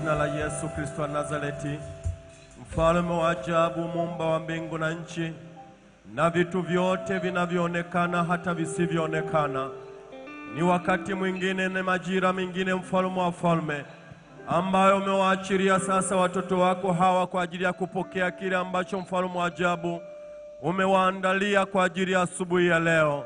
jina la Yesu Kristo wa Nazareti, mfalme wa ajabu, muumba wa mbingu na nchi na vitu vyote vinavyoonekana hata visivyoonekana. Ni wakati mwingine na majira mengine, mfalme wa falme, ambayo umewaachilia sasa watoto wako hawa kwa ajili ya kupokea kile ambacho mfalme wa ajabu umewaandalia kwa ajili ya asubuhi ya leo.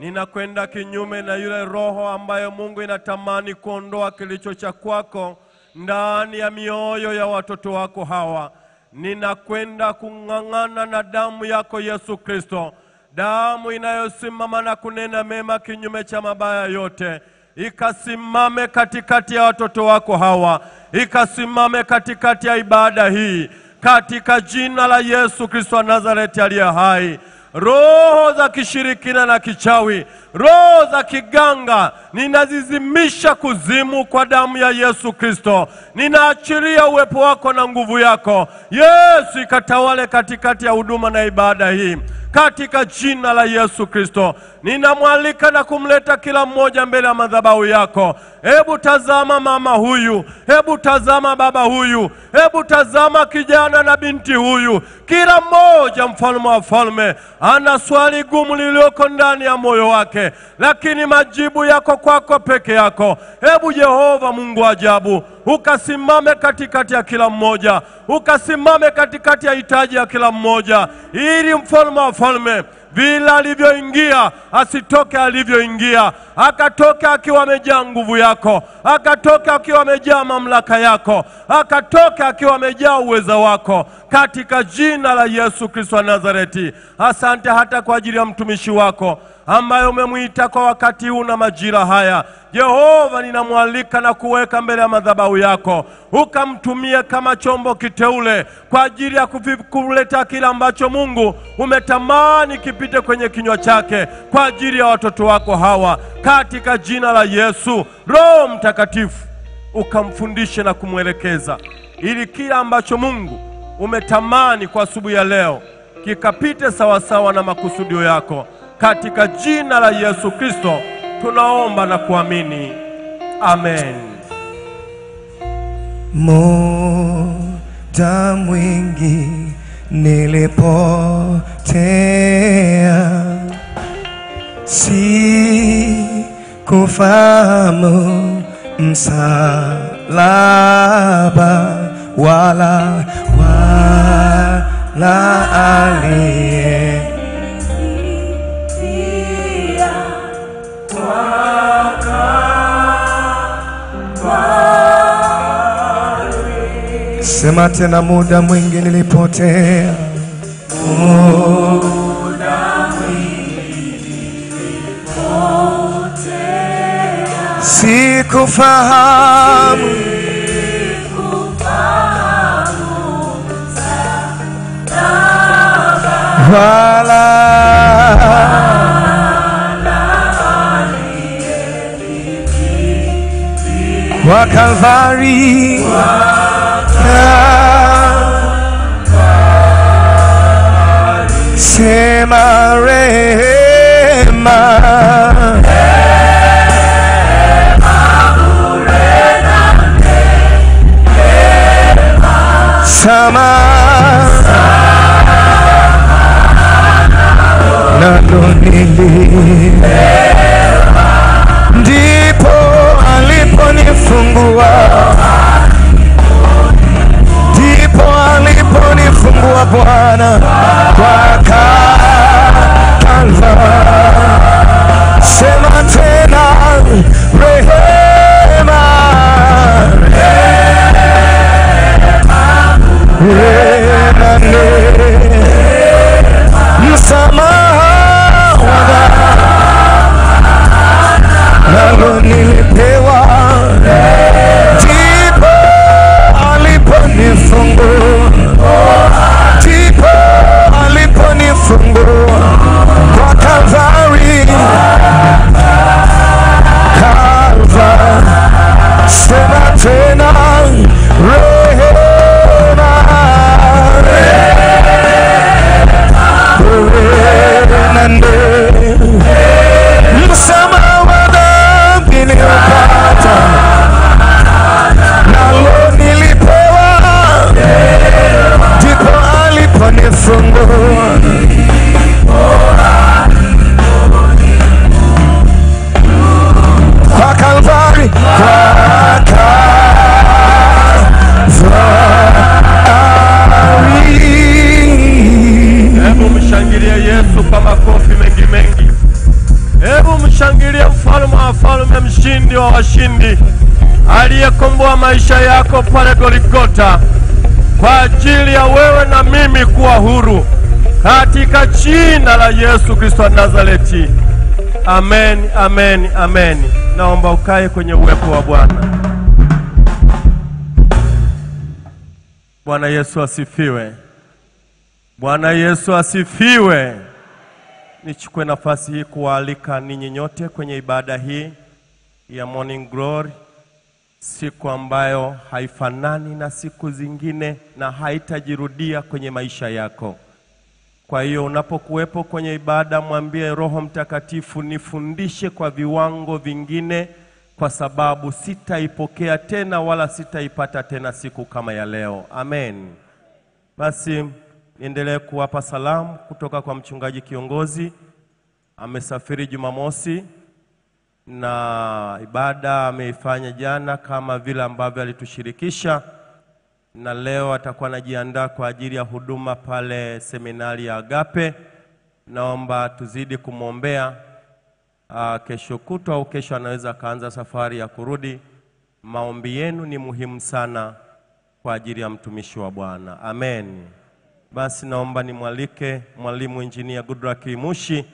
Ninakwenda kinyume na yule roho ambayo Mungu inatamani kuondoa kilicho cha kwako ndani ya mioyo ya watoto wako hawa. Ninakwenda kung'ang'ana na damu yako Yesu Kristo, damu inayosimama na kunena mema kinyume cha mabaya yote. Ikasimame katikati ya watoto wako hawa, ikasimame katikati ya ibada hii, katika jina la Yesu Kristo wa Nazareti aliye hai. Roho za kishirikina na kichawi, roho za kiganga, ninazizimisha kuzimu kwa damu ya Yesu Kristo. Ninaachilia uwepo wako na nguvu yako Yesu, ikatawale katikati ya huduma na ibada hii, katika jina la Yesu Kristo. Ninamwalika na kumleta kila mmoja mbele ya madhabahu yako. Hebu tazama mama huyu, hebu tazama baba huyu, hebu tazama kijana na binti huyu. Kila mmoja, mfalme wa falme, ana swali gumu lilioko ndani ya moyo wake, lakini majibu yako kwako peke yako. Hebu Yehova Mungu ajabu, ukasimame katikati ya kila mmoja, ukasimame katikati ya hitaji ya kila mmoja, ili mfalme wa falme vile alivyoingia asitoke alivyoingia, akatoka akiwa amejaa nguvu yako, akatoka akiwa amejaa mamlaka yako, akatoka akiwa amejaa uweza wako, katika jina la Yesu Kristo wa Nazareti. Asante hata kwa ajili ya mtumishi wako ambaye umemuita kwa wakati huu na majira haya. Yehova, ninamwalika na kuweka mbele ya madhabahu yako, ukamtumia kama chombo kiteule kwa ajili ya kuleta kila ambacho Mungu umetamani kipite kwenye kinywa chake kwa ajili ya watoto wako hawa, katika jina la Yesu. Roho Mtakatifu, ukamfundishe na kumwelekeza ili kila ambacho Mungu umetamani kwa asubuhi ya leo kikapite sawasawa na makusudio yako, katika jina la Yesu Kristo tunaomba na kuamini, amen. Muda mwingi nilipotea, sikufahamu msalaba wala aliye sema tena, muda mwingi nilipotea, sikufahamu wala wa Kalvari, sema rehema, sama na donili. Ndipo aliponifungua Bwana kwa Kalvari. Sema tena rehema, msamaha wa dhambi nilipewa. Ndipo aliponifungua kwa Kalvari, Kalvari. Sema tena rehema, msamaha wa dhambi niliopata, nalo ndiye mfalme wa wafalme, mshindi wa washindi, aliyekomboa maisha yako pale Golgotha kwa ajili ya wewe na mimi kuwa huru, katika jina la Yesu Kristo wa Nazareti. Amen, amen, amen. Naomba ukae kwenye uwepo wa Bwana. Bwana Yesu asifiwe. Bwana Yesu asifiwe. Nichukue nafasi hii kualika ninyi nyote kwenye ibada hii ya Morning Glory, siku ambayo haifanani na siku zingine na haitajirudia kwenye maisha yako. Kwa hiyo unapokuwepo kwenye ibada, mwambie Roho Mtakatifu, nifundishe kwa viwango vingine, kwa sababu sitaipokea tena wala sitaipata tena siku kama ya leo. Amen. Basi niendelee kuwapa salamu kutoka kwa mchungaji kiongozi. Amesafiri Jumamosi na ibada ameifanya jana kama vile ambavyo alitushirikisha, na leo atakuwa anajiandaa kwa ajili ya huduma pale seminari ya Agape. Naomba tuzidi kumwombea. Kesho kutwa au kesho anaweza kaanza safari ya kurudi. Maombi yenu ni muhimu sana kwa ajili ya mtumishi wa Bwana. Amen. Basi naomba nimwalike mwalimu Injinia Goodluck Mushi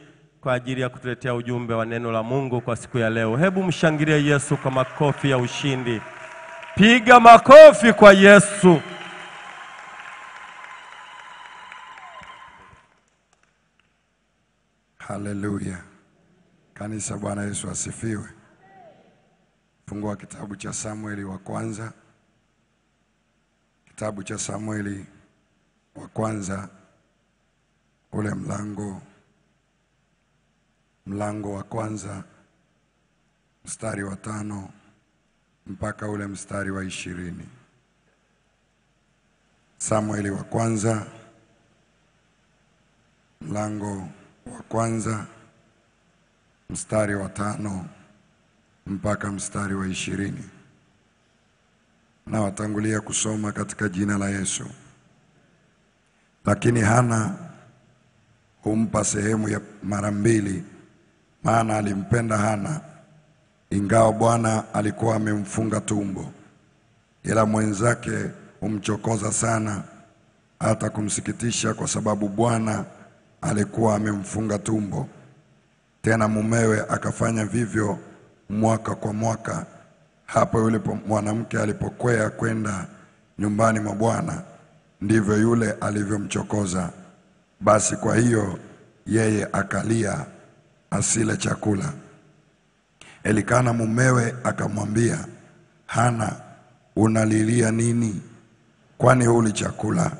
kwa ajili ya kutuletea ujumbe wa neno la Mungu kwa siku ya leo. Hebu mshangilie Yesu kwa makofi ya ushindi. Piga makofi kwa Yesu. Hallelujah. Kanisa, Bwana Yesu asifiwe. Fungua kitabu cha Samueli wa kwanza. Kitabu cha Samueli wa kwanza, ule mlango wa kwanza, mstari wa 5 mpaka ule mstari wa 20. Samueli wa kwanza, mlango wa kwanza, mstari wa 5 mpaka mstari wa 20. Na watangulia kusoma katika jina la Yesu. Lakini Hana humpa sehemu ya mara 2, maana alimpenda Hana, ingawa Bwana alikuwa amemfunga tumbo. Ila mwenzake humchokoza sana hata kumsikitisha, kwa sababu Bwana alikuwa amemfunga tumbo. Tena mumewe akafanya vivyo mwaka kwa mwaka. Hapo yule mwanamke alipokwea kwenda nyumbani mwa Bwana, ndivyo yule alivyomchokoza. Basi kwa hiyo yeye akalia asile chakula. Elikana mumewe akamwambia, Hana, unalilia nini? Kwani huli chakula?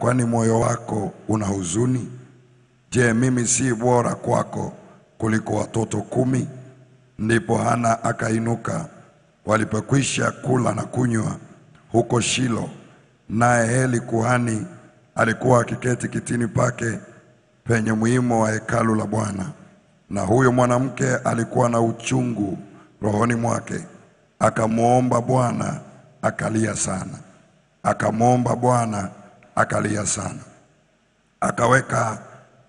Kwani moyo wako una huzuni? Je, mimi si bora kwako kuliko watoto 10? Ndipo Hana akainuka walipokwisha kula na kunywa huko Shilo, naye Eli kuhani alikuwa akiketi kitini pake penye mwimo wa hekalu la Bwana. Na huyo mwanamke alikuwa na uchungu rohoni mwake, akamwomba Bwana akalia sana.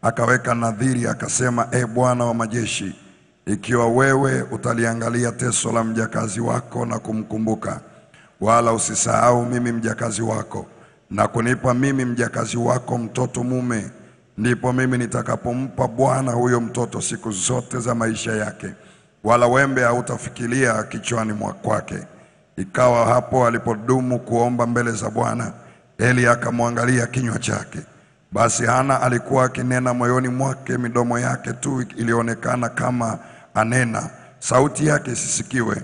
Akaweka nadhiri akasema, e Bwana wa majeshi, ikiwa wewe utaliangalia teso la mjakazi wako na kumkumbuka, wala usisahau mimi mjakazi wako, na kunipa mimi mjakazi wako mtoto mume, ndipo mimi nitakapompa Bwana huyo mtoto siku zote za maisha yake, wala wembe hautafikilia kichwani mwake. Ikawa hapo alipodumu kuomba mbele za Bwana, Eli akamwangalia kinywa chake. Basi Hana alikuwa akinena moyoni mwake, midomo yake tu ilionekana kama anena, sauti yake isisikiwe.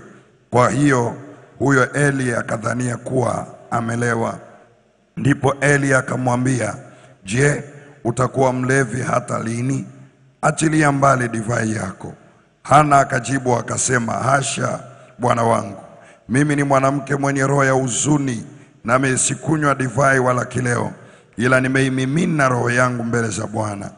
Kwa hiyo huyo Eli akadhania kuwa amelewa. Ndipo Eli akamwambia, je, utakuwa mlevi hata lini? Achilia mbali divai yako. Hana akajibu akasema, hasha bwana wangu, mimi ni mwanamke mwenye roho ya huzuni, nami sikunywa divai wala kileo, ila nimeimimina roho yangu mbele za Bwana.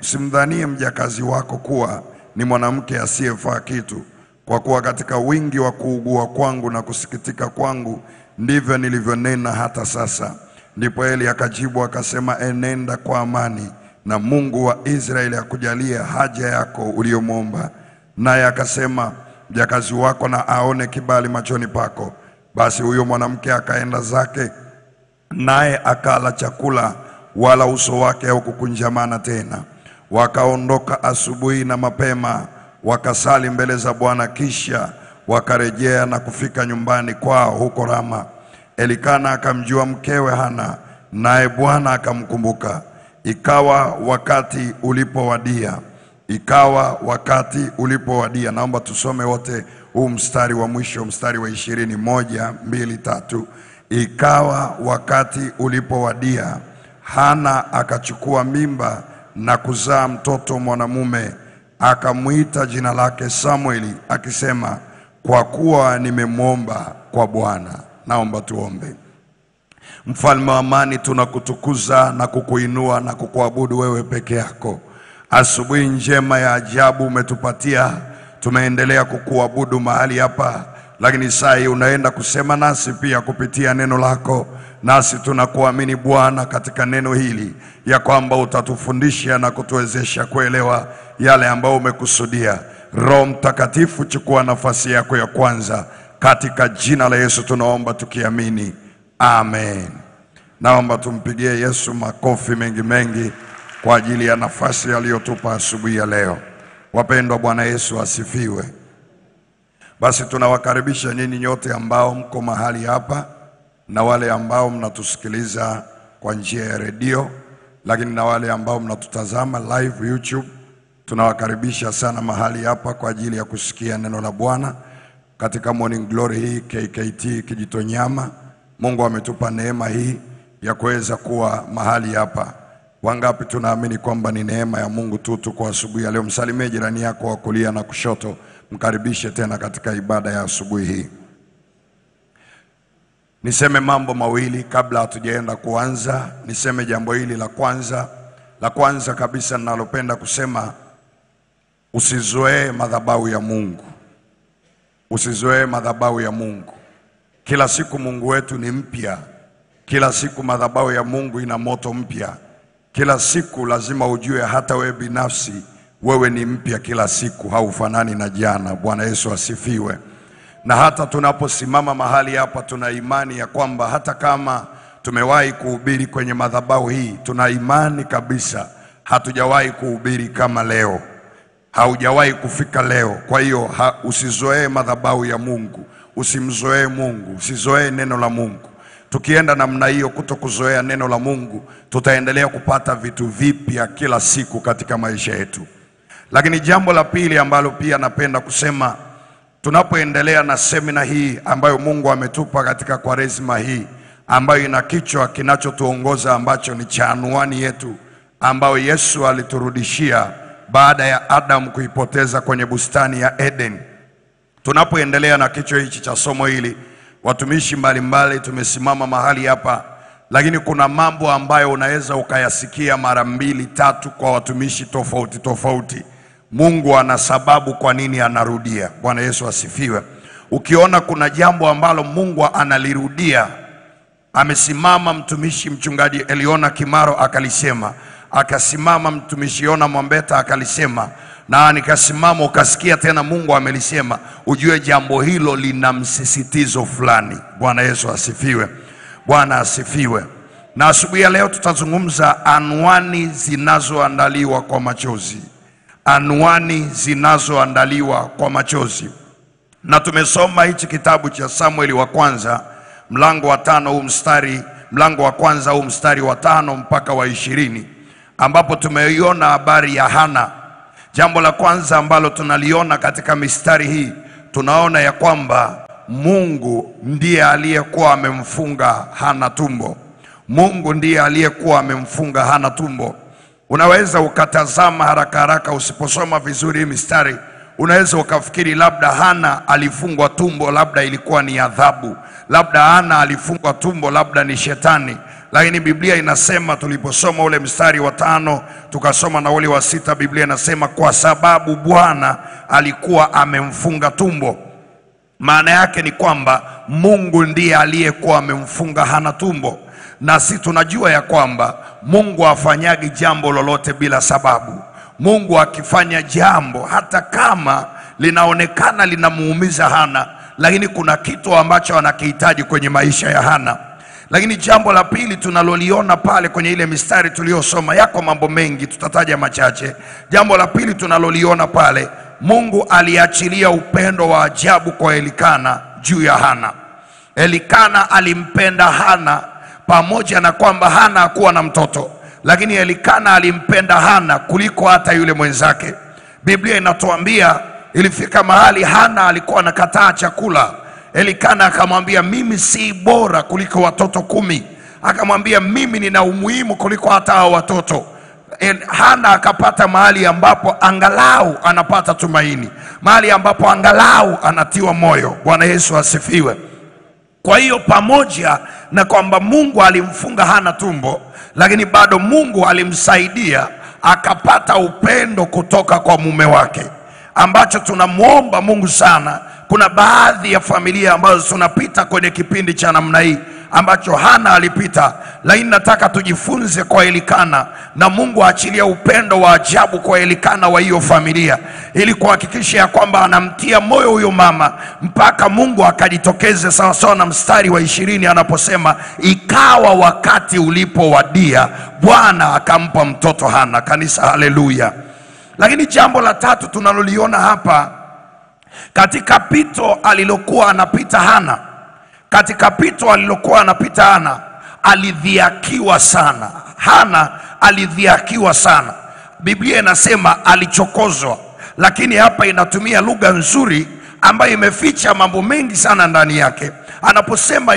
Usimdhanie mjakazi wako kuwa ni mwanamke asiyefaa kitu, kwa kuwa katika wingi wa kuugua kwangu na kusikitika kwangu ndivyo nilivyonena hata sasa. Ndipo Eli akajibu akasema, enenda kwa amani, na Mungu wa Israeli akujalia haja yako uliyomwomba. Naye akasema, mjakazi wako na aone kibali machoni pako. Basi huyo mwanamke akaenda zake, naye akala chakula, wala uso wake haukukunjamana tena. Wakaondoka asubuhi na mapema, wakasali mbele za Bwana, kisha wakarejea na kufika nyumbani kwao huko Rama. Elikana akamjua mkewe Hana, naye Bwana akamkumbuka. Ikawa wakati ulipowadia. Naomba tusome wote huu mstari wa mwisho, mstari wa 20, 1, 2, 3. Ikawa wakati ulipowadia, Hana akachukua mimba na kuzaa mtoto mwanamume, akamuita jina lake Samueli, akisema, kwa kuwa nimemwomba kwa Bwana. Naomba tuombe. Mfalme wa amani, tunakutukuza na kukuinua na kukuabudu wewe peke yako. Asubuhi njema ya ajabu umetupatia, tumeendelea kukuabudu mahali hapa, lakini sai unaenda kusema nasi pia kupitia neno lako. Nasi tunakuamini Bwana katika neno hili, ya kwamba utatufundisha na kutuwezesha kuelewa yale ambao umekusudia. Roho Mtakatifu, chukua nafasi yako ya kwanza. Katika jina la Yesu tunaomba tukiamini. Amen. Naomba tumpigie Yesu makofi mengi mengi kwa ajili ya nafasi aliyotupa asubuhi ya leo. Wapendwa, Bwana Yesu asifiwe. Basi tunawakaribisha nyinyi nyote ambao mko mahali hapa na wale ambao mnatusikiliza kwa njia ya redio, lakini na wale ambao mnatutazama live YouTube. Tunawakaribisha sana mahali hapa kwa ajili ya kusikia neno la Bwana katika Morning Glory hii KKKT Kijitonyama. Mungu ametupa neema hii ya kuweza kuwa mahali hapa. Wangapi tunaamini kwamba ni neema ya Mungu tu kwa asubuhi ya leo? Msalimie jirani yako wa kulia na kushoto, mkaribishe tena katika ibada ya asubuhi hii. Niseme mambo mawili kabla hatujaenda kuanza. Niseme jambo hili la kwanza. La kwanza kabisa ninalopenda kusema, usizoee madhabahu ya Mungu. Usizoee madhabahu ya Mungu. Kila siku Mungu wetu ni mpya. Kila siku madhabahu ya Mungu ina moto mpya. Kila siku lazima ujue hata wewe binafsi wewe ni mpya kila siku, haufanani na jana. Bwana Yesu asifiwe. Na hata tunaposimama mahali hapa, tuna imani ya kwamba hata kama tumewahi kuhubiri kwenye madhabahu hii, tuna imani kabisa hatujawahi kuhubiri kama leo. Haujawahi kufika leo. Kwa hiyo usizoee madhabahu ya Mungu. Usimzoee Mungu, usizoee neno la Mungu. Tukienda namna hiyo, kutokuzoea neno la Mungu, tutaendelea kupata vitu vipya kila siku katika maisha yetu. Lakini jambo la pili ambalo pia napenda kusema, tunapoendelea na semina hii ambayo Mungu ametupa katika Kwaresma hii, ambayo ina kichwa kinachotuongoza ambacho ni cha anwani yetu ambayo Yesu aliturudishia baada ya Adam kuipoteza kwenye bustani ya Eden. Tunapoendelea na kichwa hichi cha somo hili, watumishi mbalimbali tumesimama mahali hapa, lakini kuna mambo ambayo unaweza ukayasikia mara mbili tatu kwa watumishi tofauti tofauti. Mungu ana sababu kwa nini anarudia. Bwana Yesu asifiwe. Ukiona kuna jambo ambalo Mungu analirudia, amesimama mtumishi mchungaji Eliona Kimaro akalisema, akasimama mtumishi Yona Mwambeta akalisema, na nikasimama ukasikia tena Mungu amelisema, ujue jambo hilo lina msisitizo fulani. Bwana Yesu asifiwe. Bwana asifiwe. Na asubuhi ya leo tutazungumza anwani zinazoandaliwa kwa machozi. Anwani zinazoandaliwa kwa machozi. Na tumesoma hichi kitabu cha Samueli wa kwanza, mlango wa kwanza mstari wa 5 mpaka wa 20, ambapo tumeiona habari ya Hana. Jambo la kwanza ambalo tunaliona katika mistari hii, tunaona ya kwamba Mungu ndiye aliyekuwa amemfunga Hana tumbo. Mungu ndiye aliyekuwa amemfunga Hana tumbo. Unaweza ukatazama haraka haraka, usiposoma vizuri mistari, unaweza ukafikiri labda Hana alifungwa tumbo, labda ilikuwa ni adhabu. Labda Hana alifungwa tumbo, labda ni shetani. Lakini Biblia inasema, tuliposoma ule mstari wa 5, tukasoma na ule wa 6, Biblia inasema kwa sababu Bwana alikuwa amemfunga tumbo. Maana yake ni kwamba Mungu ndiye aliyekuwa amemfunga Hana tumbo. Na si tunajua ya kwamba Mungu afanyagi jambo lolote bila sababu. Mungu akifanya jambo hata kama linaonekana linamuumiza Hana, lakini kuna kitu ambacho anakihitaji kwenye maisha ya Hana. Lakini jambo la pili tunaloliona pale kwenye ile mistari tuliyosoma, yako mambo mengi, tutataja machache. Jambo la pili tunaloliona pale, Mungu aliachilia upendo wa ajabu kwa Elikana juu ya Hana. Elikana alimpenda Hana pamoja na kwamba Hana hakuwa na mtoto, lakini Elikana alimpenda Hana kuliko hata yule mwenzake. Biblia inatuambia ilifika mahali Hana alikuwa anakataa chakula. Elikana akamwambia, mimi si bora kuliko watoto 10. Akamwambia, mimi nina umuhimu kuliko hata hao watoto. Hana akapata mahali ambapo angalau anapata tumaini, mahali ambapo angalau anatiwa moyo. Bwana Yesu asifiwe. Kwa hiyo pamoja na kwamba Mungu alimfunga Hana tumbo, lakini bado Mungu alimsaidia akapata upendo kutoka kwa mume wake, ambacho tunamuomba Mungu sana. Kuna baadhi ya familia ambazo tunapita kwenye kipindi cha namna hii ambacho Hana alipita, lakini nataka tujifunze kwa Elikana, na Mungu aachilia upendo wa ajabu kwa Elikana wa hiyo familia ili kuhakikisha ya kwamba anamtia moyo huyo mama, mpaka Mungu akajitokeze sawa sawa na mstari wa 20 anaposema, ikawa wakati ulipowadia Bwana akampa mtoto Hana. Kanisa, haleluya. Lakini jambo la tatu tunaloliona hapa, katika pito alilokuwa anapita Hana, alidhiakiwa sana. Hana alidhiakiwa sana. Biblia inasema alichokozwa, lakini hapa inatumia lugha nzuri ambayo imeficha mambo mengi sana ndani yake. Anaposema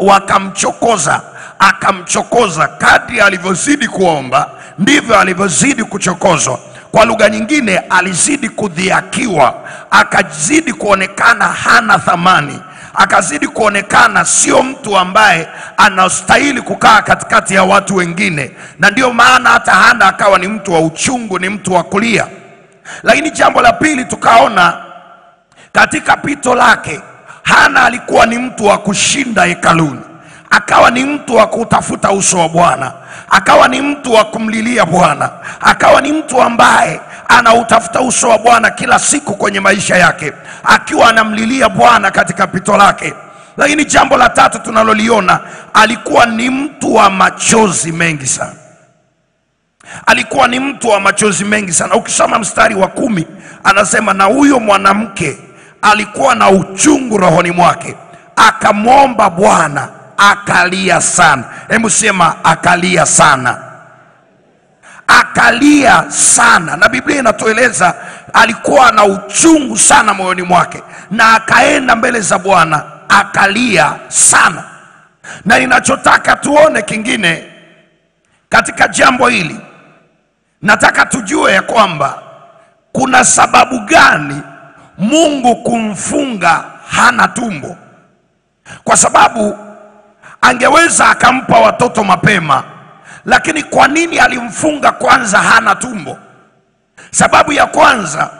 wakamchokoza, akamchokoza, kadri alivyozidi kuomba ndivyo alivyozidi kuchokozwa. Kwa lugha nyingine, alizidi kudhiakiwa, akazidi kuonekana hana thamani, akazidi kuonekana sio mtu ambaye anastahili kukaa katikati ya watu wengine. Na ndio maana hata Hana akawa ni mtu wa uchungu, ni mtu wa kulia. Lakini jambo la pili tukaona, katika pito lake Hana alikuwa ni mtu wa kushinda hekaluni, akawa ni mtu wa kutafuta uso wa Bwana, akawa ni mtu wa kumlilia Bwana, akawa ni mtu ambaye anautafuta uso wa Bwana kila siku kwenye maisha yake, akiwa anamlilia Bwana katika pito lake. Lakini jambo la tatu tunaloliona, alikuwa ni mtu wa machozi mengi sana. Ukisoma mstari wa 10 anasema, na huyo mwanamke alikuwa na uchungu rohoni mwake, akamwomba Bwana, akalia sana. Hebu sema, akalia sana. Akalia sana. Na Biblia inatueleza alikuwa na uchungu sana moyoni mwake, na akaenda mbele za Bwana akalia sana. Na ninachotaka tuone kingine katika jambo hili, nataka tujue ya kwamba kuna sababu gani Mungu kumfunga Hana tumbo. Kwa sababu angeweza akampa watoto mapema, lakini kwa nini alimfunga kwanza Hana tumbo? Sababu ya kwanza,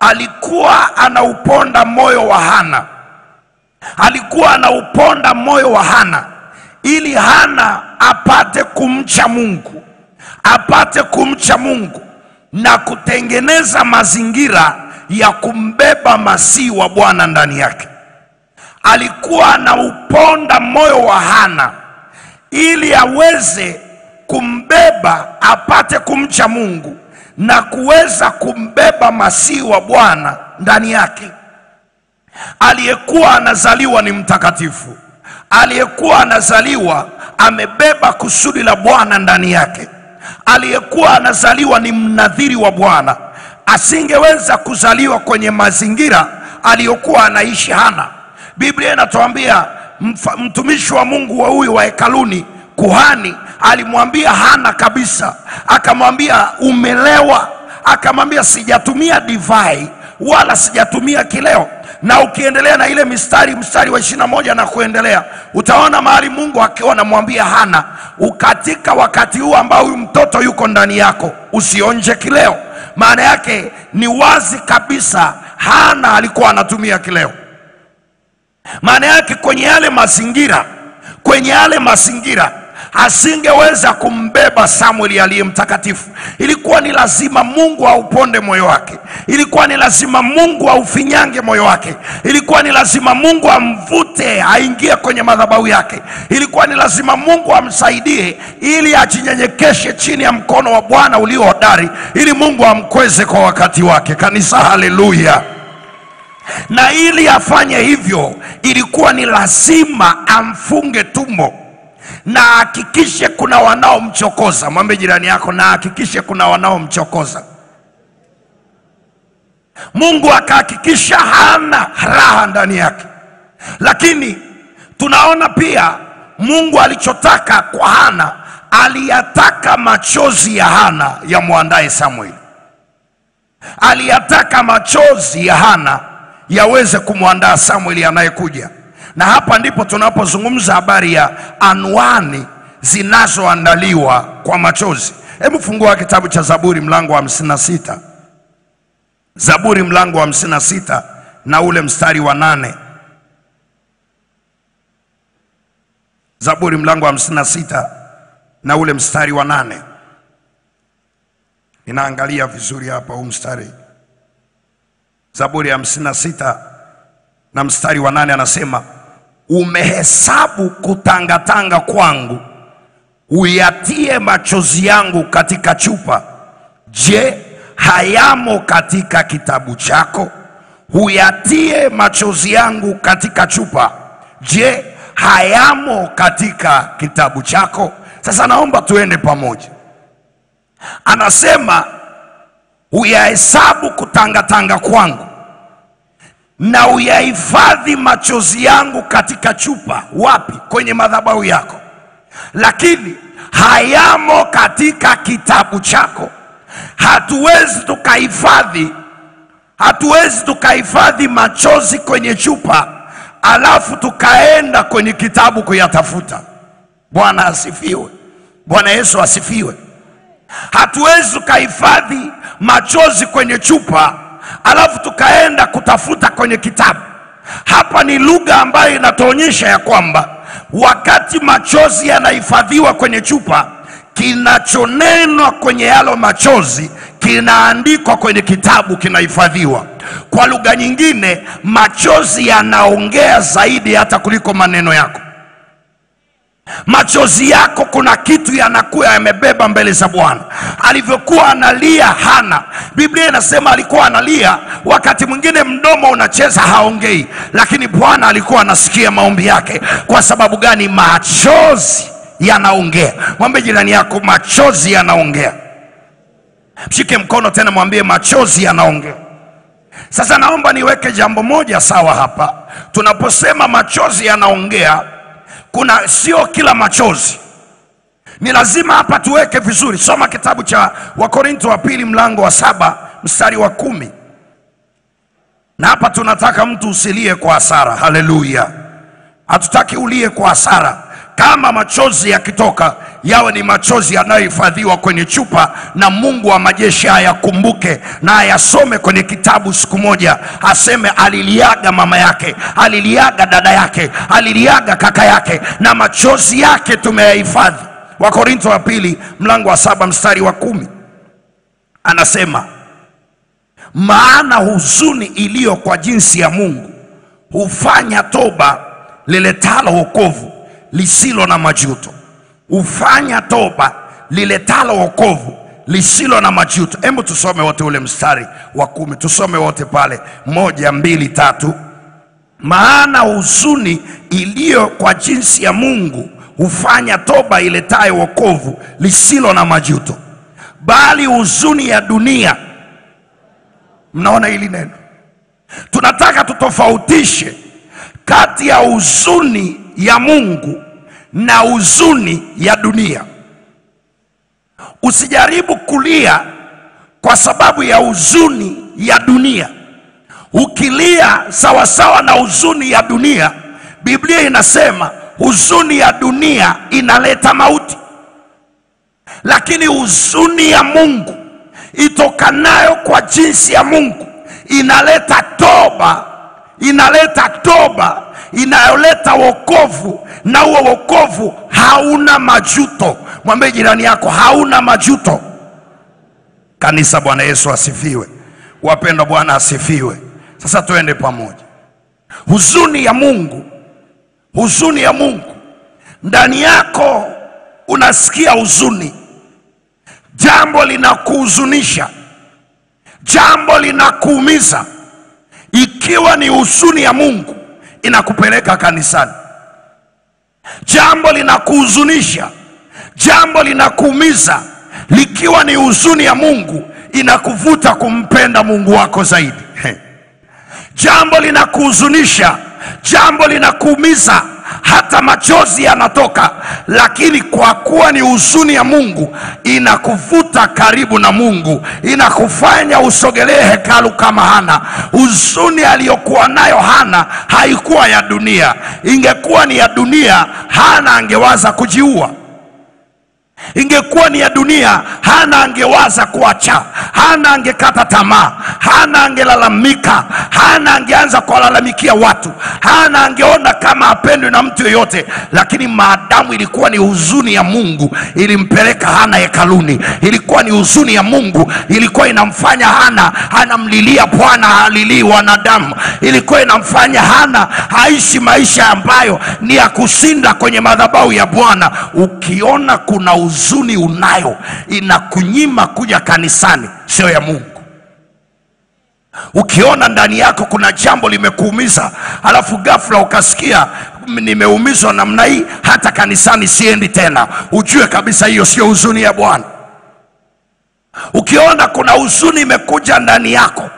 alikuwa anauponda moyo wa Hana. Ili Hana apate kumcha Mungu, na kutengeneza mazingira ya kumbeba masihi wa Bwana ndani yake. Alikuwa anauponda moyo wa Hana ili aweze kumbeba, apate kumcha Mungu na kuweza kumbeba masihi wa Bwana ndani yake. Aliyekuwa anazaliwa ni mtakatifu, aliyekuwa anazaliwa amebeba kusudi la Bwana ndani yake, aliyekuwa anazaliwa ni mnadhiri wa Bwana. Asingeweza kuzaliwa kwenye mazingira aliyokuwa anaishi Hana. Biblia inatuambia mtumishi wa Mungu wa huyu wa hekaluni, kuhani, alimwambia Hana kabisa, akamwambia umelewa. Akamwambia sijatumia divai wala sijatumia kileo. Na ukiendelea na ile mstari wa 21 na kuendelea, utaona mahali Mungu akiwa anamwambia Hana, ukatika wakati huu ambao huyu mtoto yuko ndani yako usionje kileo. Maana yake ni wazi kabisa Hana alikuwa anatumia kileo. Maana yake kwenye yale mazingira asingeweza kumbeba Samueli aliye mtakatifu. Ilikuwa ni lazima Mungu auponde moyo wake. Ilikuwa ni lazima Mungu aufinyange moyo wake. Ilikuwa ni lazima Mungu amvute aingie kwenye madhabahu yake. Ilikuwa ni lazima Mungu amsaidie ili ajinyenyekeshe chini ya mkono wa Bwana ulio hodari, ili Mungu amkweze kwa wakati wake. Kanisa, haleluya. Na ili afanye hivyo, ilikuwa ni lazima amfunge tumbo. Na hakikishe kuna wanao mchokoza. Mwambie jirani yako, na hakikishe kuna wanao mchokoza. Mungu akahakikisha hana raha ndani yake. Lakini tunaona pia Mungu alichotaka kwa Hana, aliyataka machozi ya Hana ya muandae Samuel. Aliyataka machozi ya Hana yaweze kumuandaa Samuel anayekuja. Na hapa ndipo tunapozungumza habari ya anwani zinazoandaliwa kwa machozi. Hebu fungua kitabu cha Zaburi mlango wa 56. Zaburi mlango wa 56 na ule mstari wa 8. Zaburi mlango wa 56 na ule mstari wa 8. Ninaangalia vizuri hapa huu mstari. Zaburi ya 56 na mstari wa 8 anasema, umehesabu kutangatanga kwangu, uyatie machozi yangu katika chupa. Je, hayamo katika kitabu chako? Uyatie machozi yangu katika chupa. Je, hayamo katika kitabu chako? Sasa naomba tuende pamoja. Anasema uyahesabu kutangatanga kwangu na uyahifadhi machozi yangu katika chupa. Wapi? Kwenye madhabahu yako. Lakini hayamo katika kitabu chako. Hatuwezi tukahifadhi machozi kwenye chupa alafu tukaenda kwenye kitabu kuyatafuta. Bwana asifiwe. Bwana Yesu asifiwe. Hatuwezi tukahifadhi machozi kwenye chupa alafu tukaenda kutafuta kwenye kitabu. Hapa ni lugha ambayo inatuonyesha ya kwamba wakati machozi yanahifadhiwa kwenye chupa, kinachonenwa kwenye yalo machozi kinaandikwa kwenye kitabu, kinahifadhiwa. Kwa lugha nyingine, machozi yanaongea zaidi hata kuliko maneno yako. Machozi yako kuna kitu yanakuwa yamebeba mbele za Bwana. Alivyokuwa analia Hana, Biblia inasema alikuwa analia, wakati mwingine mdomo unacheza, haongei, lakini Bwana alikuwa anasikia maombi yake. Kwa sababu gani? Machozi yanaongea. Mwambie jirani yako, machozi yanaongea. Mshike mkono tena mwambie, machozi yanaongea. Sasa naomba niweke jambo moja sawa hapa. Tunaposema machozi yanaongea, kuna sio kila machozi. Ni lazima hapa tuweke vizuri. Soma kitabu cha Wakorintho wa pili mlango wa 7 mstari wa 10. Na hapa tunataka mtu usilie kwa hasara. Haleluya. Hatutaki ulie kwa hasara. Kama machozi yakitoka, yawe ni machozi yanayohifadhiwa kwenye chupa, na Mungu wa majeshi hayakumbuke na ayasome kwenye kitabu siku moja, aseme aliliaga mama yake, aliliaga dada yake, aliliaga kaka yake, na machozi yake tumeyahifadhi. Wakorintho wa pili mlango wa 7 mstari wa 10 anasema, maana huzuni iliyo kwa jinsi ya Mungu hufanya toba liletalo wokovu lisilo na majuto. Ufanya toba liletalo wokovu lisilo na majuto. Hebu tusome wote ule mstari wa 10. Tusome wote pale. 1, 2, 3. Maana huzuni iliyo kwa jinsi ya Mungu hufanya toba iletayo wokovu lisilo na majuto, bali huzuni ya dunia. Mnaona hili neno? Tunataka tutofautishe kati ya huzuni ya Mungu na huzuni ya dunia. Usijaribu kulia kwa sababu ya huzuni ya dunia. Ukilia sawa sawa na huzuni ya dunia, Biblia inasema huzuni ya dunia inaleta mauti. Lakini huzuni ya Mungu itokanayo kwa jinsi ya Mungu inaleta toba, inaleta toba inayoleta wokovu, na huo wokovu hauna majuto. Mwambie jirani yako hauna majuto. Kanisa, Bwana Yesu asifiwe. Wapendwa, Bwana asifiwe. Sasa tuende pamoja. Huzuni ya Mungu, huzuni ya Mungu ndani yako. Unasikia huzuni, jambo linakuhuzunisha, jambo linakuumiza. Ikiwa ni huzuni ya Mungu inakupeleka kanisani, jambo linakuhuzunisha, jambo linakuumiza, likiwa ni huzuni ya Mungu inakuvuta kumpenda Mungu wako zaidi. Jambo linakuhuzunisha, jambo linakuumiza, hata machozi yanatoka, lakini kwa kuwa ni huzuni ya Mungu inakuvuta karibu na Mungu, inakufanya usogelee hekalu kama Hana. Huzuni aliyokuwa nayo Hana haikuwa ya dunia. Ingekuwa ni ya dunia, Hana angewaza kujiua. Ingekuwa ni ya dunia, Hana angewaza kuacha, Hana angekata tamaa, Hana angelalamika, Hana angeanza kulalamikia watu, Hana angeona kama apendwe na mtu yeyote. Lakini maadamu ilikuwa ni huzuni ya Mungu ilimpeleka Hana hekaluni, ilikuwa ni huzuni ya Mungu ilikuwa inamfanya Hana anamlilia Bwana, halili wanadamu, ilikuwa inamfanya Hana haishi maisha ambayo ni ya kushinda kwenye madhabahu ya Bwana. Ukiona kuna huzuni unayo inakunyima kuja kanisani, sio ya Mungu. Ukiona ndani yako kuna jambo limekuumiza, alafu ghafla ukasikia nimeumizwa namna hii, hata kanisani siendi tena, ujue kabisa hiyo sio huzuni ya Bwana. Ukiona kuna huzuni imekuja ndani yako,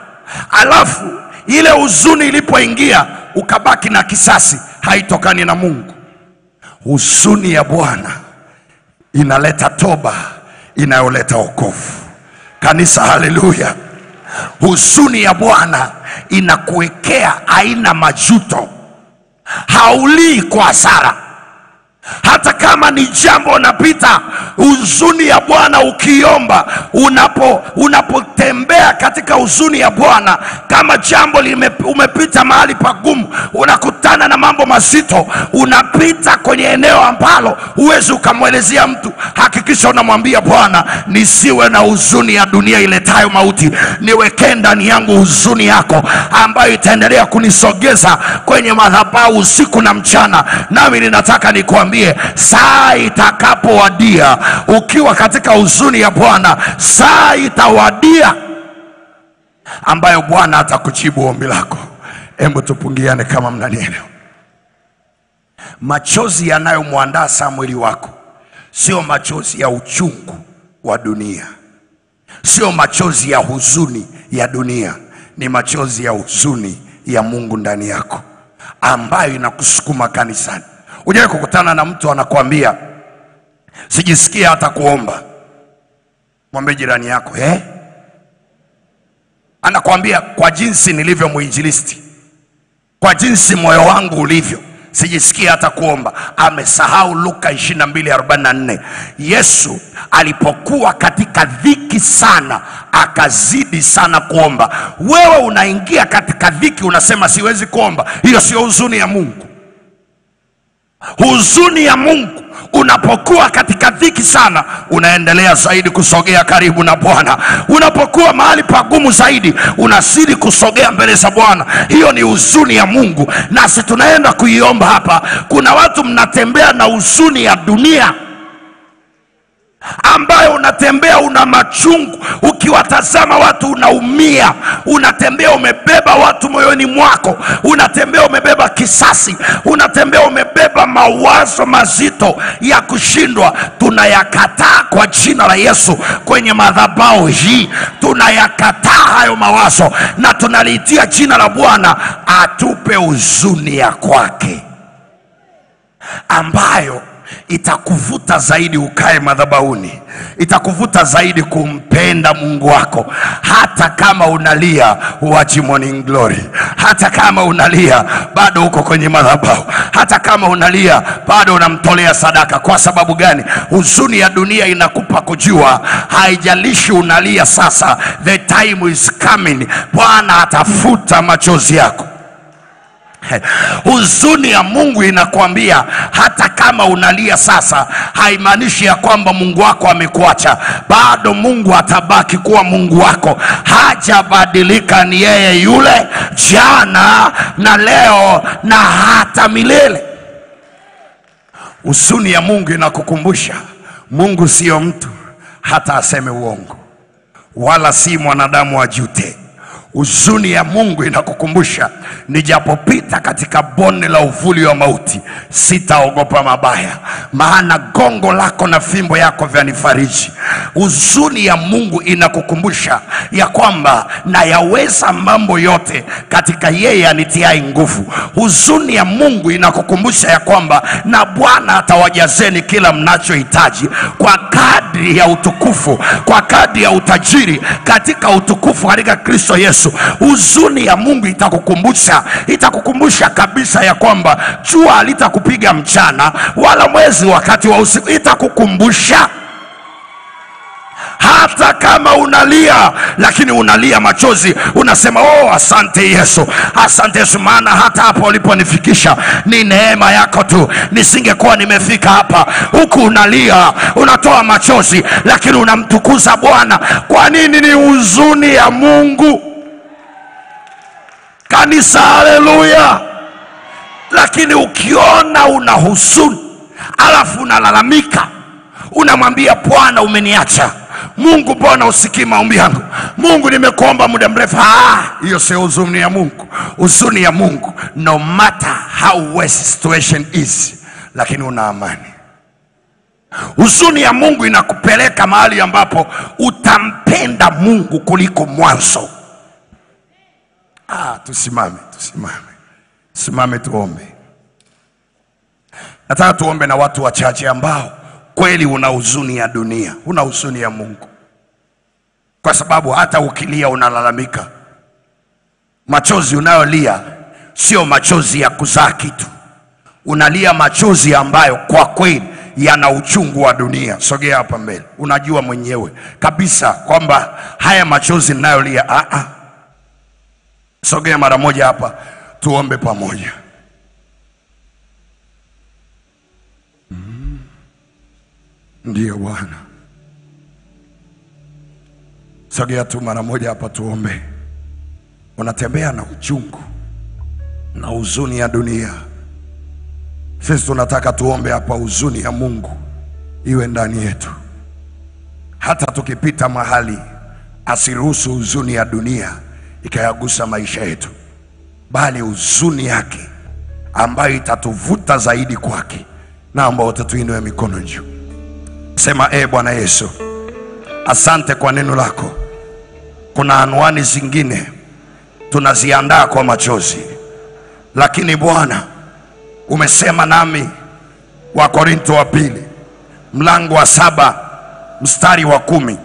alafu ile huzuni ilipoingia ukabaki na kisasi, haitokani na Mungu. Huzuni ya Bwana inaleta toba inayoleta wokovu. Kanisa, haleluya. Huzuni ya Bwana inakuwekea aina majuto. Haulii kwa hasara. Hata kama ni jambo unapita, huzuni ya Bwana ukiomba, unapotembea katika huzuni ya Bwana, kama jambo umepita mahali pagumu, unakutana na mambo mazito, unapita kwenye eneo ambalo huwezi ukamwelezea mtu, hakikisha unamwambia Bwana, nisiwe na huzuni ya dunia iletayo mauti, niweke ndani yangu huzuni yako ambayo itaendelea kunisogeza kwenye madhabahu usiku na mchana. Nami ninataka nikuambie, saa itakapowadia ukiwa katika huzuni ya Bwana, saa itawadia ambayo Bwana atakujibu ombi lako. Hebu tupungiane kama mnanielewa. Machozi yanayomwandaa Samueli wako sio machozi ya uchungu wa dunia, sio machozi ya huzuni ya dunia, ni machozi ya huzuni ya Mungu ndani yako ambayo inakusukuma kanisani. Unajua kukutana na mtu anakuambia sijisikia hata kuomba. Mwambie jirani yako, eh? Anakuambia kwa jinsi nilivyo mwinjilisti, kwa jinsi moyo wangu ulivyo, sijisikia hata kuomba. Amesahau Luka 22:44. Yesu alipokuwa katika dhiki sana akazidi sana kuomba. Wewe unaingia katika dhiki unasema siwezi kuomba. Hiyo sio huzuni ya Mungu. Huzuni ya Mungu, unapokuwa katika dhiki sana unaendelea zaidi kusogea karibu na Bwana. Unapokuwa mahali pagumu zaidi unazidi kusogea mbele za Bwana. Hiyo ni huzuni ya Mungu, nasi tunaenda kuiomba hapa. Kuna watu mnatembea na huzuni ya dunia ambayo unatembea una machungu, ukiwatazama watu unaumia, unatembea umebeba watu moyoni mwako, unatembea umebeba kisasi, unatembea umebeba mawazo mazito ya kushindwa. Tunayakataa kwa jina la Yesu kwenye madhabahu hii, tunayakataa hayo mawazo na tunaliitia jina la Bwana atupe huzuni ya kwake ambayo itakuvuta zaidi ukae madhabahuni, itakuvuta zaidi kumpenda Mungu wako. Hata kama unalia uachi Morning Glory, hata kama unalia bado uko kwenye madhabahu, hata kama unalia bado unamtolea sadaka. Kwa sababu gani? Huzuni ya dunia inakupa kujua, haijalishi unalia sasa, the time is coming, Bwana atafuta machozi yako. Huzuni ya Mungu inakwambia hata kama unalia sasa, haimaanishi ya kwamba Mungu wako amekuacha. Bado Mungu atabaki kuwa Mungu wako. Hajabadilika, ni yeye yule jana na leo na hata milele. Huzuni ya Mungu inakukumbusha Mungu sio mtu hata aseme uongo, wala si mwanadamu ajute. Huzuni ya Mungu inakukumbusha, nijapopita katika bonde la uvuli wa mauti, sitaogopa mabaya, maana gongo lako na fimbo yako vyanifariji. Huzuni ya Mungu inakukumbusha ya kwamba na yaweza mambo yote katika yeye anitiaye nguvu. Huzuni ya Mungu inakukumbusha ya kwamba na Bwana atawajazeni kila mnachohitaji kwa kadri ya utukufu, kwa kadri ya utajiri katika utukufu katika Kristo Yesu. Huzuni ya Mungu itakukumbusha kabisa ya kwamba jua halitakupiga mchana wala mwezi wakati wa usiku. Itakukumbusha hata kama unalia, lakini unalia machozi, unasema oh, asante Yesu, asante Yesu, maana hata hapo uliponifikisha ni neema yako tu, nisingekuwa nimefika hapa. Huku unalia, unatoa machozi, lakini unamtukuza Bwana. Kwa nini? Ni huzuni ya Mungu, kanisa. Haleluya. Lakini ukiona una huzuni alafu unalalamika, unamwambia Bwana umeniacha, Mungu Bwana usikii maombi yangu, Mungu nimekuomba muda mrefu, hiyo sio huzuni ya Mungu. Huzuni ya Mungu, no matter how worse situation is, lakini una amani. Huzuni ya Mungu inakupeleka mahali ambapo utampenda Mungu kuliko mwanzo. Tusimame tuombe. Nataka tuombe na watu wachache ambao kweli una huzuni ya dunia, una huzuni ya Mungu. Kwa sababu hata ukilia unalalamika. Machozi unayolia sio machozi ya kuzaa kitu. Unalia machozi ambayo kwa kweli yana uchungu wa dunia. Sogea hapa mbele. Unajua mwenyewe kabisa kwamba haya machozi ninayolia Sogea mara moja hapa, tuombe pamoja. Ndiyo Bwana. Sogea tu mara moja hapa tuombe. Unatembea na uchungu na huzuni ya dunia. Sisi tunataka tuombe hapa huzuni ya Mungu iwe ndani yetu. Hata tukipita mahali asiruhusu huzuni ya dunia ikayagusa maisha yetu, bali huzuni yake ambayo itatuvuta zaidi kwake. Naomba wote tuinue mikono juu. Sema Bwana Yesu, asante kwa neno lako. Kuna anwani zingine tunaziandaa kwa machozi, lakini Bwana umesema nami wa Korintho wa 2 mlango wa 7 mstari wa 10,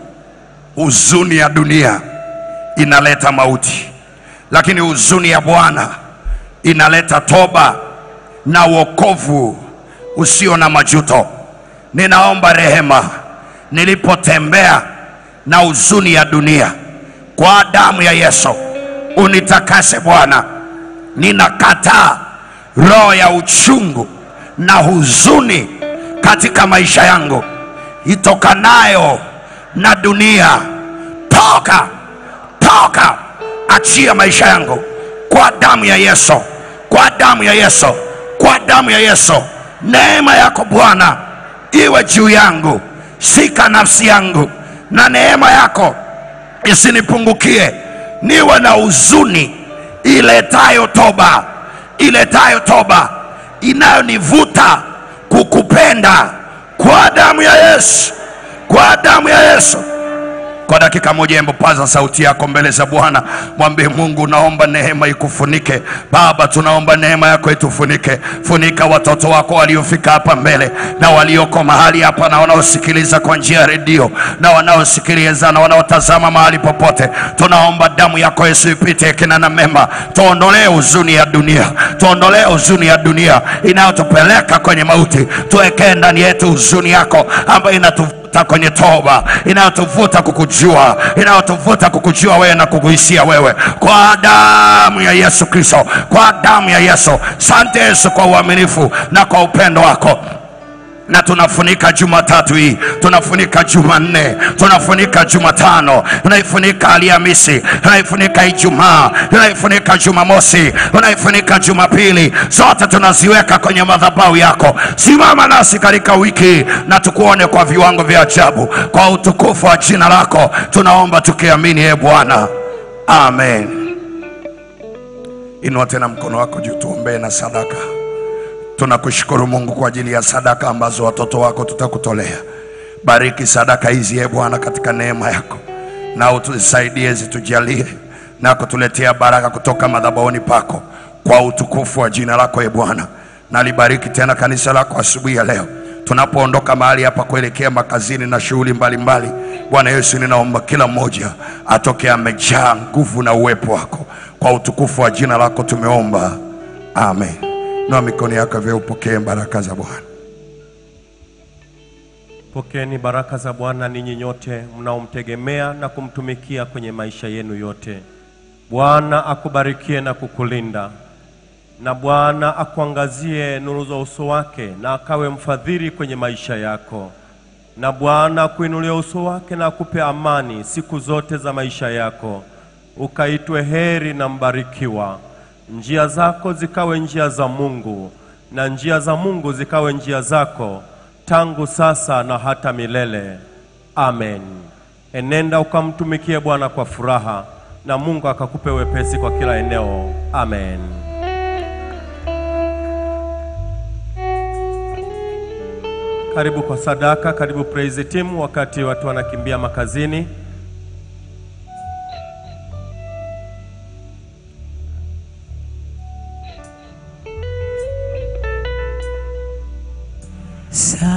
huzuni ya dunia inaleta mauti, lakini huzuni ya Bwana inaleta toba na wokovu usio na majuto. Ninaomba rehema nilipotembea na huzuni ya dunia, kwa damu ya Yesu unitakase Bwana. Ninakataa roho ya uchungu na huzuni katika maisha yangu itokanayo na dunia. Toka, achia maisha yangu kwa damu ya Yesu, kwa damu ya Yesu, kwa damu ya Yesu. Neema yako Bwana iwe juu yangu, shika nafsi yangu, na neema yako isinipungukie. Niwe na huzuni iletayo toba, inayonivuta kukupenda, kwa damu ya Yesu, kwa damu ya Yesu. Kwa dakika moja embo paza sauti yako mbele za Bwana, mwambie Mungu, naomba neema ikufunike. Baba, tunaomba neema yako itufunike. Funika watoto wako waliofika hapa mbele na walioko mahali hapa na wanaosikiliza kwa njia ya redio na wanaosikiliza na wanaotazama mahali popote. Tunaomba damu yako Yesu ipite kina na mema, tuondolee huzuni ya dunia, tuondolee huzuni ya dunia inayotupeleka kwenye mauti. Tuwekee ndani yetu huzuni yako ambayo inatuvuta inayotuvuta kwenye toba, inayotuvuta kukujua, inayotuvuta kukujua wewe na kukuishia wewe, kwa damu ya Yesu Kristo, kwa damu ya Yesu. Asante Yesu kwa uaminifu na kwa upendo wako. Na tunafunika Jumatatu hii, tunafunika Jumanne, tunafunika Jumatano, tunaifunika Alhamisi, tunaifunika Ijumaa, tunaifunika Jumamosi, tunaifunika Jumapili. Zote tunaziweka kwenye madhabahu yako. Simama nasi katika wiki na tukuone kwa viwango vya ajabu. Kwa utukufu wa jina lako tunaomba tukiamini, e Bwana, amen. Inua tena mkono wako juu tuombe na sadaka. Tunakushukuru Mungu kwa ajili ya sadaka ambazo watoto wako tutakutolea. Bariki sadaka hizi, e Bwana, katika neema yako. Na utusaidie, zitujalie na kutuletea baraka kutoka madhabahuni pako kwa utukufu wa jina lako, e Bwana. Na libariki tena kanisa lako asubuhi ya leo. Tunapoondoka mahali hapa kuelekea makazini na shughuli mbalimbali, Bwana Yesu, ninaomba kila mmoja atoke amejaa nguvu na uwepo wako. Kwa utukufu wa jina lako tumeomba. Amen. Na mikono yako vya upokee baraka za Bwana. Pokeeni baraka za Bwana ninyi nyote mnaomtegemea na kumtumikia kwenye maisha yenu yote. Bwana akubarikie na kukulinda. Na Bwana akuangazie nuru za uso wake na akawe mfadhili kwenye maisha yako. Na Bwana akuinulie uso wake na akupe amani siku zote za maisha yako. Ukaitwe heri na mbarikiwa. Njia zako zikawe njia za Mungu na njia za Mungu zikawe njia zako tangu sasa na hata milele. Amen. Enenda ukamtumikie Bwana kwa furaha na Mungu akakupe wepesi kwa kila eneo. Amen. Karibu kwa sadaka, karibu praise team wakati watu wanakimbia makazini. Sasa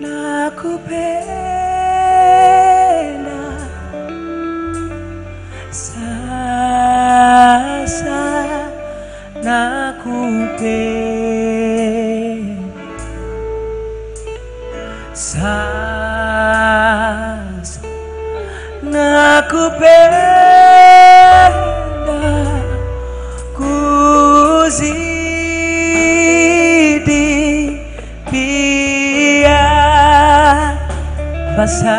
nakupenda, sasa nakupenda, sasa nakupenda kuzi. Passa